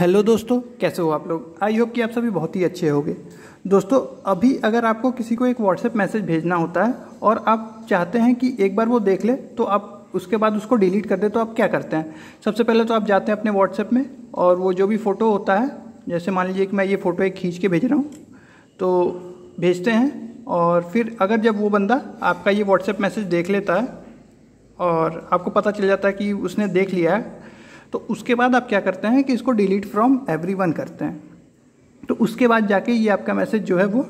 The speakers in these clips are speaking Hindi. हेलो दोस्तों, कैसे हो आप लोग। आई होप कि आप सभी बहुत ही अच्छे होंगे। दोस्तों, अभी अगर आपको किसी को एक व्हाट्सएप मैसेज भेजना होता है और आप चाहते हैं कि एक बार वो देख ले तो आप उसके बाद उसको डिलीट कर दे, तो आप क्या करते हैं। सबसे पहले तो आप जाते हैं अपने व्हाट्सएप में और वो जो भी फ़ोटो होता है, जैसे मान लीजिए कि मैं ये फ़ोटो एक खींच के भेज रहा हूँ, तो भेजते हैं। और फिर अगर जब वो बंदा आपका ये व्हाट्सएप मैसेज देख लेता है और आपको पता चल जाता है कि उसने देख लिया है, तो उसके बाद आप क्या करते हैं कि इसको डिलीट फ्रॉम एवरीवन करते हैं। तो उसके बाद जाके ये आपका मैसेज जो है वो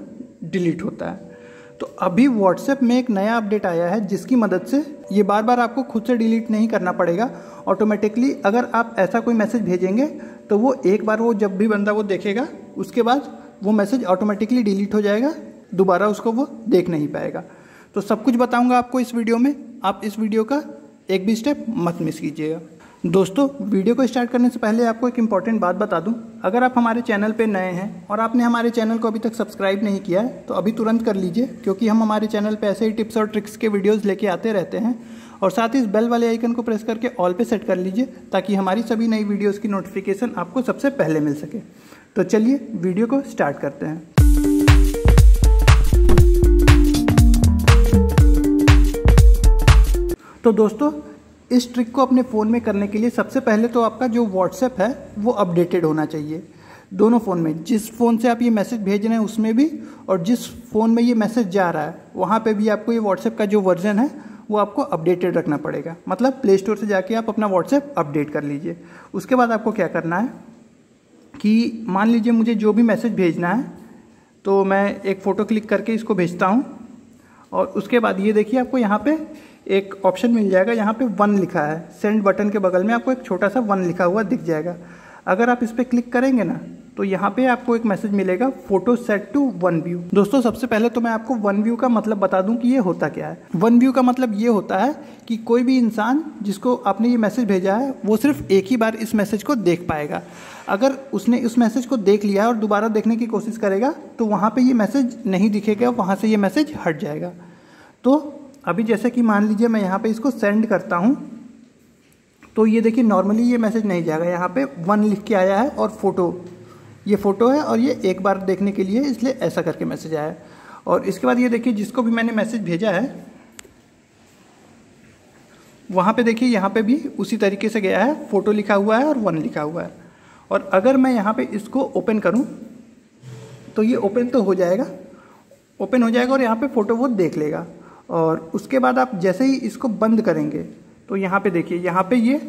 डिलीट होता है। तो अभी WhatsApp में एक नया अपडेट आया है जिसकी मदद से ये बार बार आपको खुद से डिलीट नहीं करना पड़ेगा। ऑटोमेटिकली अगर आप ऐसा कोई मैसेज भेजेंगे तो वो एक बार वो जब भी बंदा वो देखेगा उसके बाद वो मैसेज ऑटोमेटिकली डिलीट हो जाएगा, दोबारा उसको वो देख नहीं पाएगा। तो सब कुछ बताऊँगा आपको इस वीडियो में, आप इस वीडियो का एक भी स्टेप मत मिस कीजिएगा। दोस्तों, वीडियो को स्टार्ट करने से पहले आपको एक इम्पॉर्टेंट बात बता दूं। अगर आप हमारे चैनल पे नए हैं और आपने हमारे चैनल को अभी तक सब्सक्राइब नहीं किया है तो अभी तुरंत कर लीजिए, क्योंकि हम हमारे चैनल पे ऐसे ही टिप्स और ट्रिक्स के वीडियोस लेके आते रहते हैं। और साथ ही इस बेल वाले आइकन को प्रेस करके ऑल पे सेट कर लीजिए ताकि हमारी सभी नई वीडियोज़ की नोटिफिकेशन आपको सबसे पहले मिल सके। तो चलिए वीडियो को स्टार्ट करते हैं। तो दोस्तों, इस ट्रिक को अपने फ़ोन में करने के लिए सबसे पहले तो आपका जो WhatsApp है वो अपडेटेड होना चाहिए, दोनों फ़ोन में, जिस फ़ोन से आप ये मैसेज भेज रहे हैं उसमें भी और जिस फ़ोन में ये मैसेज जा रहा है वहाँ पे भी आपको ये WhatsApp का जो वर्जन है वो आपको अपडेटेड रखना पड़ेगा। मतलब प्ले स्टोर से जाके आप अपना WhatsApp अपडेट कर लीजिए। उसके बाद आपको क्या करना है कि मान लीजिए मुझे जो भी मैसेज भेजना है तो मैं एक फ़ोटो क्लिक करके इसको भेजता हूँ और उसके बाद ये देखिए आपको यहाँ पे एक ऑप्शन मिल जाएगा, यहाँ पे वन लिखा है, सेंड बटन के बगल में आपको एक छोटा सा वन लिखा हुआ दिख जाएगा। अगर आप इस पर क्लिक करेंगे ना तो यहाँ पे आपको एक मैसेज मिलेगा, photo set to one view. दोस्तों, सबसे पहले तो मैं आपको वन व्यू का मतलब बता दूं कि ये होता क्या है। वन व्यू का मतलब ये होता है कि कोई भी इंसान जिसको आपने ये मैसेज भेजा है वो सिर्फ एक ही बार इस मैसेज को देख पाएगा। अगर उसने इस मैसेज को देख लिया और दोबारा देखने की कोशिश करेगा तो वहाँ पर ये मैसेज नहीं दिखेगा, वहाँ से ये मैसेज हट जाएगा। तो अभी जैसे कि मान लीजिए मैं यहाँ पर इसको सेंड करता हूँ तो ये देखिए नॉर्मली ये मैसेज नहीं जाएगा, यहाँ पर वन लिख के आया है और ये फ़ोटो है और ये एक बार देखने के लिए, इसलिए ऐसा करके मैसेज आया है। और इसके बाद ये देखिए जिसको भी मैंने मैसेज भेजा है वहाँ पे देखिए यहाँ पे भी उसी तरीके से गया है, फ़ोटो लिखा हुआ है और वन लिखा हुआ है। और अगर मैं यहाँ पे इसको ओपन करूँ तो ये ओपन तो हो जाएगा, ओपन हो जाएगा और यहाँ पे फ़ोटो वो देख लेगा। और उसके बाद आप जैसे ही इसको बंद करेंगे तो यहाँ पर देखिए यहाँ पर ये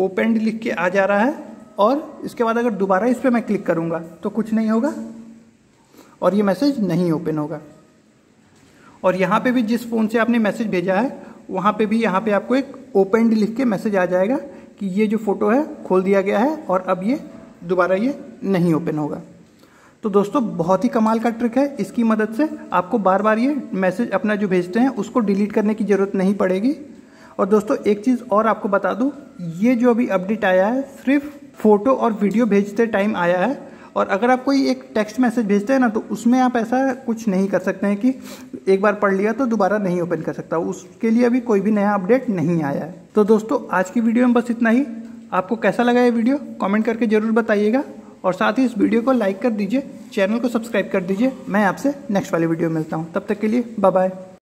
ओपन लिख के आ जा रहा है और इसके बाद अगर दोबारा इस पर मैं क्लिक करूँगा तो कुछ नहीं होगा और ये मैसेज नहीं ओपन होगा। और यहाँ पे भी जिस फ़ोन से आपने मैसेज भेजा है वहाँ पे भी यहाँ पे आपको एक ओपनड लिख के मैसेज आ जाएगा कि ये जो फ़ोटो है खोल दिया गया है और अब ये दोबारा ये नहीं ओपन होगा। तो दोस्तों, बहुत ही कमाल का ट्रिक है, इसकी मदद से आपको बार बार ये मैसेज अपना जो भेजते हैं उसको डिलीट करने की ज़रूरत नहीं पड़ेगी। और दोस्तों, एक चीज़ और आपको बता दूँ, ये जो अभी अपडेट आया है सिर्फ फ़ोटो और वीडियो भेजते टाइम आया है। और अगर आप कोई एक टेक्स्ट मैसेज भेजते हैं ना तो उसमें आप ऐसा कुछ नहीं कर सकते हैं कि एक बार पढ़ लिया तो दोबारा नहीं ओपन कर सकता, उसके लिए अभी कोई भी नया अपडेट नहीं आया है। तो दोस्तों, आज की वीडियो में बस इतना ही। आपको कैसा लगा ये वीडियो कमेंट करके ज़रूर बताइएगा और साथ ही इस वीडियो को लाइक कर दीजिए, चैनल को सब्सक्राइब कर दीजिए। मैं आपसे नेक्स्ट वाली वीडियो में मिलता हूँ, तब तक के लिए बाय बाय।